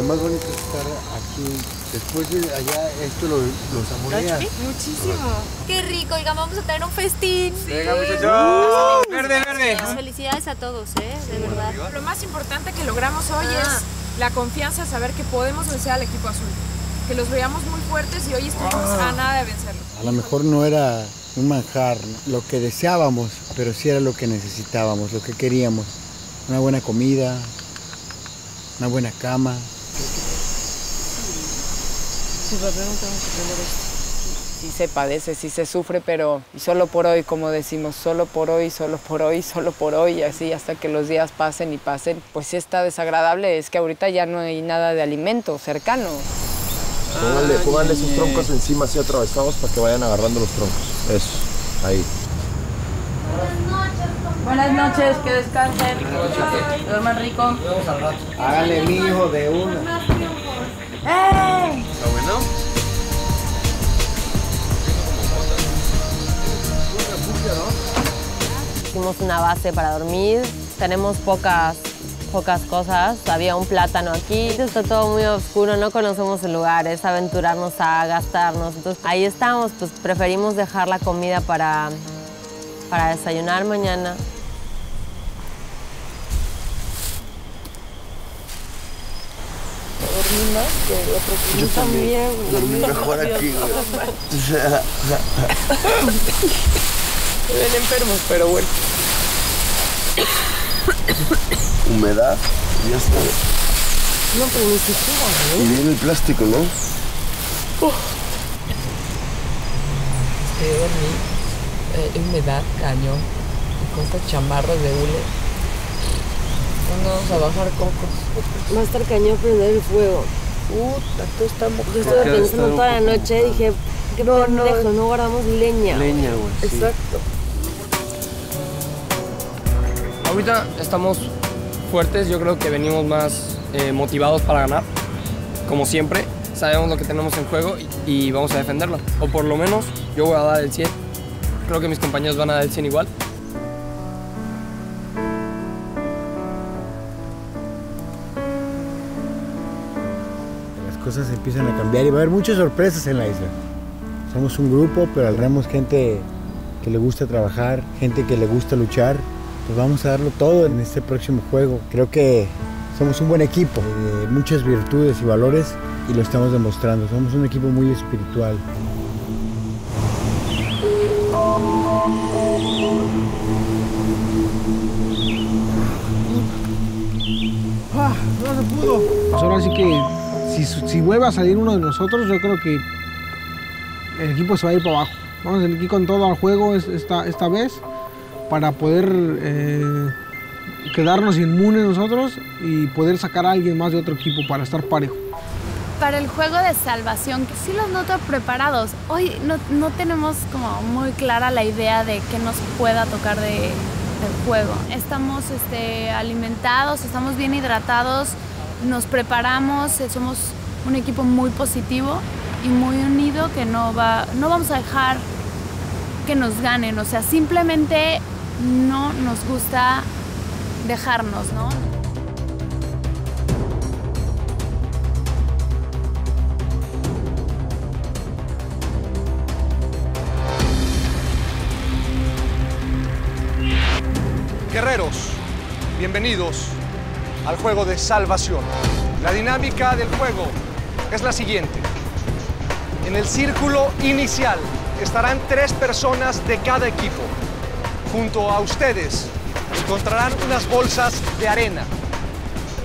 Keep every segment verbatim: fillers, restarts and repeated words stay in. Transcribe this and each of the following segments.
Lo más bonito es estar aquí. Después de allá, esto lo, lo saborea. Muchísimo. Qué rico, oigan, vamos a tener un festín. Sí. Venga, muchachos. Verde, verde. Felicidades a todos, ¿eh? De sí, verdad. Bueno, lo más importante que logramos hoy ah. es la confianza, saber que podemos vencer al equipo azul. Que los veíamos muy fuertes y hoy estuvimos ah. a nada de vencerlos. A lo mejor no era un manjar lo que deseábamos, pero sí era lo que necesitábamos, lo que queríamos. Una buena comida, una buena cama. Sí se padece, sí se sufre, pero solo por hoy, como decimos, solo por hoy, solo por hoy, solo por hoy, y así hasta que los días pasen y pasen. Pues sí está desagradable, es que ahorita ya no hay nada de alimento cercano. Pónganle, pónganle sus troncos encima, así atravesados, para que vayan agarrando los troncos. Eso, ahí. Buenas noches, que descansen. Que duerman rico. Vamos al rato. Háganle mi hijo de una. ¡Ey! ¿Está bueno? Hicimos una base para dormir. Tenemos pocas, pocas cosas. Había un plátano aquí. Está todo muy oscuro, no conocemos el lugar. Es aventurarnos a gastarnos. Entonces, ahí estamos, pues preferimos dejar la comida para... para desayunar mañana. Dormí más que otro que yo también. Dormí mejor aquí, güey. Ven enfermos, pero bueno. Humedad, ya está. No, pero ni siquiera, ¿no? Y viene el plástico, ¿no? Uh. Este, dormí. Eh, humedad, cañón, con estas chamarras de hule. No vamos a bajar cocos. Va a estar cañón prender el fuego. Puta, todo está mojado. Yo estaba pensando toda la noche y dije, qué no, pendejo, no, no guardamos leña. Leña, güey. Sí. Exacto. Ahorita estamos fuertes, yo creo que venimos más eh, motivados para ganar, como siempre. Sabemos lo que tenemos en juego y, y vamos a defenderlo. O por lo menos yo voy a dar el cien. Creo que mis compañeros van a dar el cien igual. Las cosas empiezan a cambiar y va a haber muchas sorpresas en la isla. Somos un grupo, pero atraemos gente que le gusta trabajar, gente que le gusta luchar. Pues vamos a darlo todo en este próximo juego. Creo que somos un buen equipo, de muchas virtudes y valores, y lo estamos demostrando. Somos un equipo muy espiritual. Ah, no se pudo. Pues ahora sí que si, si vuelve a salir uno de nosotros, yo creo que el equipo se va a ir para abajo. Vamos a ir con todo al juego esta, esta vez para poder eh, quedarnos inmunes nosotros y poder sacar a alguien más de otro equipo para estar parejo. Para el juego de salvación, que sí los noto preparados. Hoy no, no tenemos como muy clara la idea de qué nos pueda tocar de, del juego. Estamos este, alimentados, estamos bien hidratados, nos preparamos, somos un equipo muy positivo y muy unido que no, va, no vamos a dejar que nos ganen. O sea, simplemente no nos gusta dejarnos, ¿no? Guerreros, bienvenidos al juego de salvación. La dinámica del juego es la siguiente. En el círculo inicial estarán tres personas de cada equipo. Junto a ustedes encontrarán unas bolsas de arena.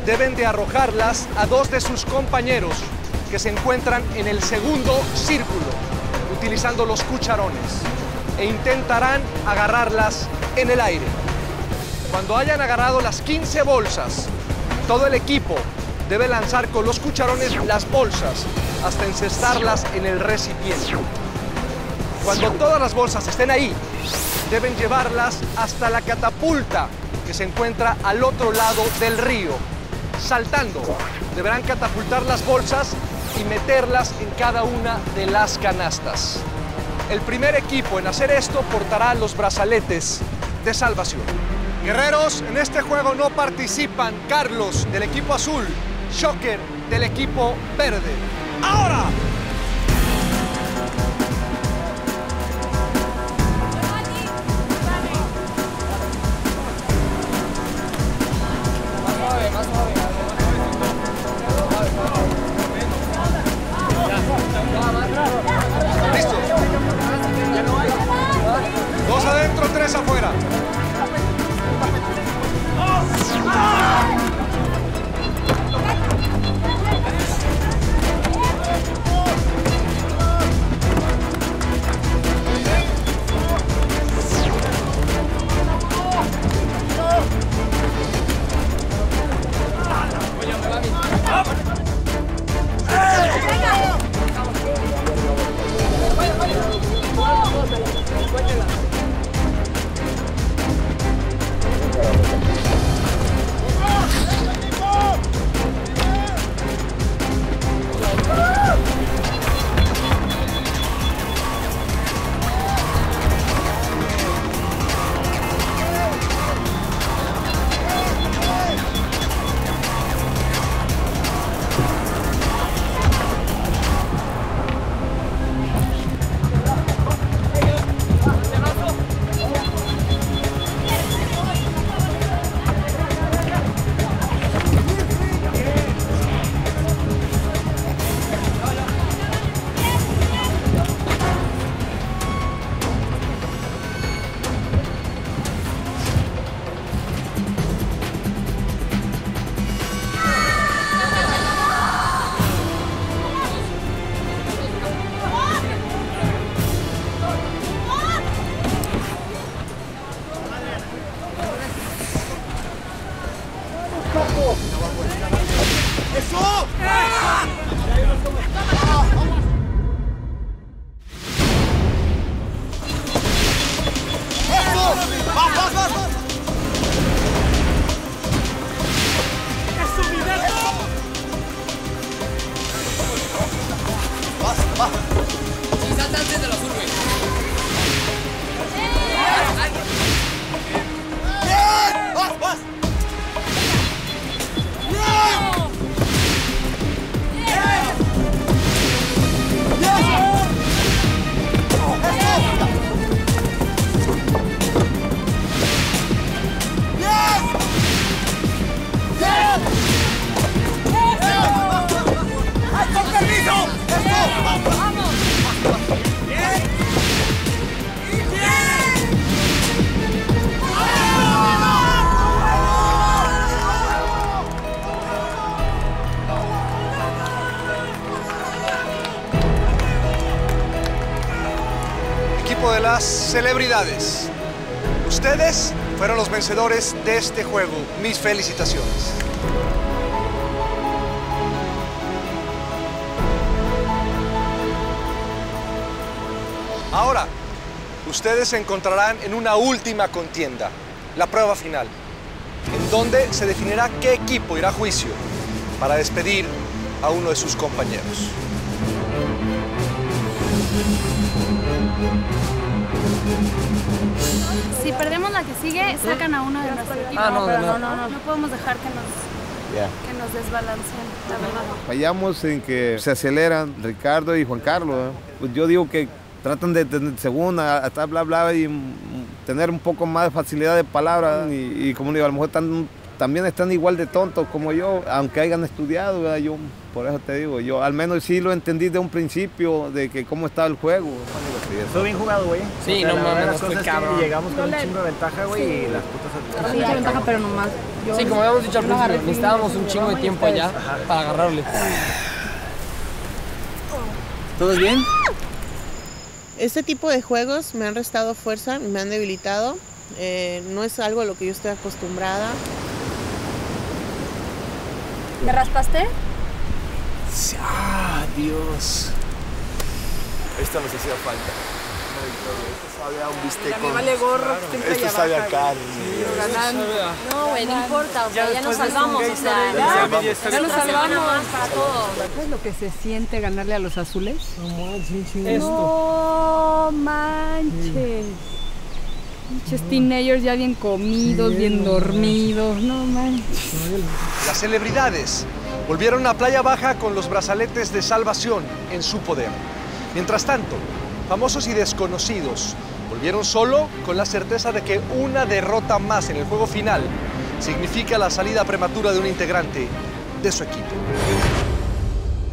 Deben de arrojarlas a dos de sus compañeros que se encuentran en el segundo círculo, utilizando los cucharones, e intentarán agarrarlas en el aire. Cuando hayan agarrado las quince bolsas, todo el equipo debe lanzar con los cucharones las bolsas hasta encestarlas en el recipiente. Cuando todas las bolsas estén ahí, deben llevarlas hasta la catapulta que se encuentra al otro lado del río. Saltando, deberán catapultar las bolsas y meterlas en cada una de las canastas. El primer equipo en hacer esto portará los brazaletes de salvación. Guerreros, en este juego no participan Carlos, del equipo azul, Shocker, del equipo verde. ¡Ahora! Listo. Dos adentro, tres afuera. ¡Eso! De las celebridades. Ustedes fueron los vencedores de este juego. Mis felicitaciones. Ahora, ustedes se encontrarán en una última contienda, la prueba final, en donde se definirá qué equipo irá a juicio para despedir a uno de sus compañeros. Si perdemos la que sigue, sacan a uno de nuestro equipo. Ah, no, pero no, no, no, no podemos dejar que nos, yeah. que nos desbalanceen, la verdad. Fallamos en que se aceleran Ricardo y Juan Carlos. Pues yo digo que tratan de, de segunda, hasta bla, bla, y tener un poco más de facilidad de palabra. Y, y como digo, a lo mejor están, también están igual de tontos como yo, aunque hayan estudiado, ¿verdad? Yo, por eso te digo, yo al menos sí lo entendí de un principio, de que cómo estaba el juego. Estuvo bien jugado, güey. Sí, o sea, no mames, fue cabrón. Llegamos con no un chingo de ventaja, güey, sí. Y las putas... Sí, de ventaja, pero nomás... Yo, sí, como habíamos dicho al principio, necesitábamos un chingo de tiempo allá para agarrarle. ¿Todos bien? Este tipo de juegos me han restado fuerza, me han debilitado. Eh, no es algo a lo que yo estoy acostumbrada. ¿Me raspaste? ¡Ah, Dios! Esta nos hacía falta. Esto sabe a un bistec. Me vale gorro. Esto sabe a carne. No, güey, no importa. O sea, ya nos salvamos. O sea, ya nos salvamos para todo. ¿Sabes lo que se siente ganarle a los azules? No manches. No manches. Muchos teenagers ya bien comidos, sí, bien no dormidos, no manches. Las celebridades volvieron a Playa Baja con los brazaletes de salvación en su poder. Mientras tanto, famosos y desconocidos volvieron solo con la certeza de que una derrota más en el juego final significa la salida prematura de un integrante de su equipo.